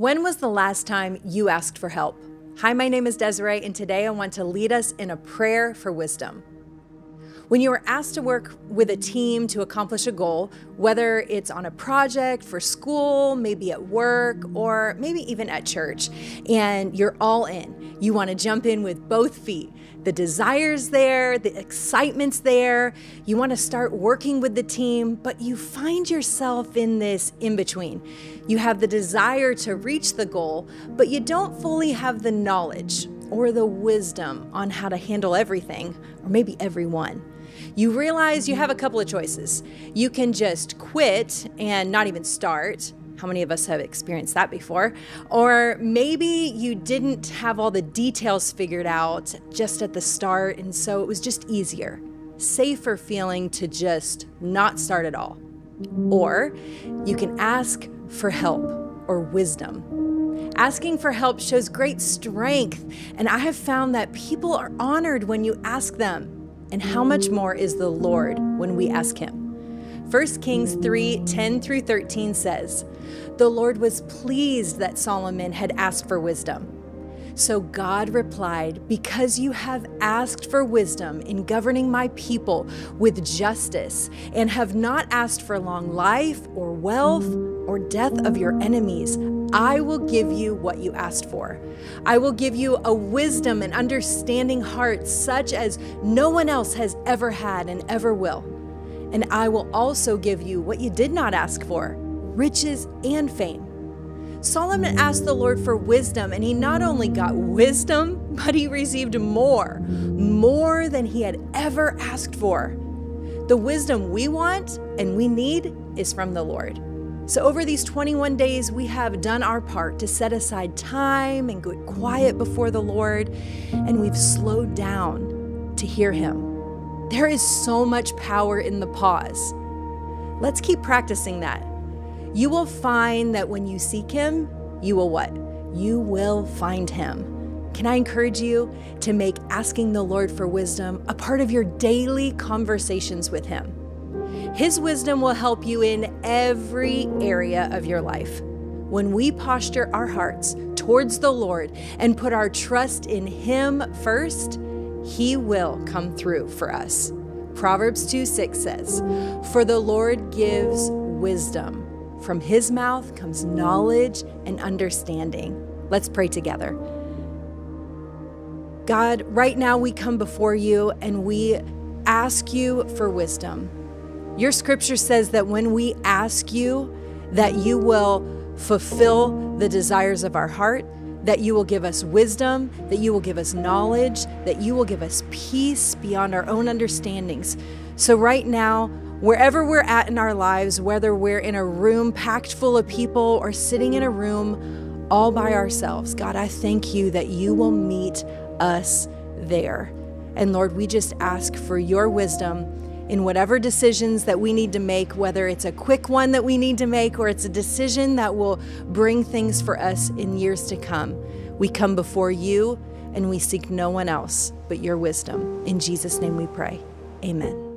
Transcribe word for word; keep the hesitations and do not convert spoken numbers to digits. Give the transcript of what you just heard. When was the last time you asked for help? Hi, my name is Desiree, and today I want to lead us in a prayer for wisdom. When you are asked to work with a team to accomplish a goal, whether it's on a project, for school, maybe at work, or maybe even at church, and you're all in, you want to jump in with both feet. The desire's there, the excitement's there, you want to start working with the team, but you find yourself in this in-between. You have the desire to reach the goal, but you don't fully have the knowledge or the wisdom on how to handle everything, or maybe everyone. You realize you have a couple of choices. You can just quit and not even start. How many of us have experienced that before? Or maybe you didn't have all the details figured out just at the start, and so it was just easier, safer feeling to just not start at all. Or you can ask for help or wisdom. Asking for help shows great strength, and I have found that people are honored when you ask them. And how much more is the Lord when we ask him? First Kings three, ten through thirteen says, "The Lord was pleased that Solomon had asked for wisdom. So God replied, 'Because you have asked for wisdom in governing my people with justice and have not asked for long life or wealth or death of your enemies, I will give you what you asked for. I will give you a wisdom and understanding heart such as no one else has ever had and ever will. And I will also give you what you did not ask for, riches and fame.'" Solomon asked the Lord for wisdom, and he not only got wisdom, but he received more, more than he had ever asked for. The wisdom we want and we need is from the Lord. So over these twenty-one days, we have done our part to set aside time and get quiet before the Lord, and we've slowed down to hear him. There is so much power in the pause. Let's keep practicing that. You will find that when you seek him, you will what? You will find him. Can I encourage you to make asking the Lord for wisdom a part of your daily conversations with him? His wisdom will help you in every area of your life. When we posture our hearts towards the Lord and put our trust in him first, he will come through for us. Proverbs two six says, "For the Lord gives wisdom. From his mouth comes knowledge and understanding." Let's pray together. God, right now we come before you and we ask you for wisdom. Your scripture says that when we ask you, that you will fulfill the desires of our heart, that you will give us wisdom, that you will give us knowledge, that you will give us peace beyond our own understandings. So right now, wherever we're at in our lives, whether we're in a room packed full of people or sitting in a room all by ourselves, God, I thank you that you will meet us there. And Lord, we just ask for your wisdom in whatever decisions that we need to make, whether it's a quick one that we need to make or it's a decision that will bring things for us in years to come. We come before you and we seek no one else but your wisdom. In Jesus' name we pray. Amen.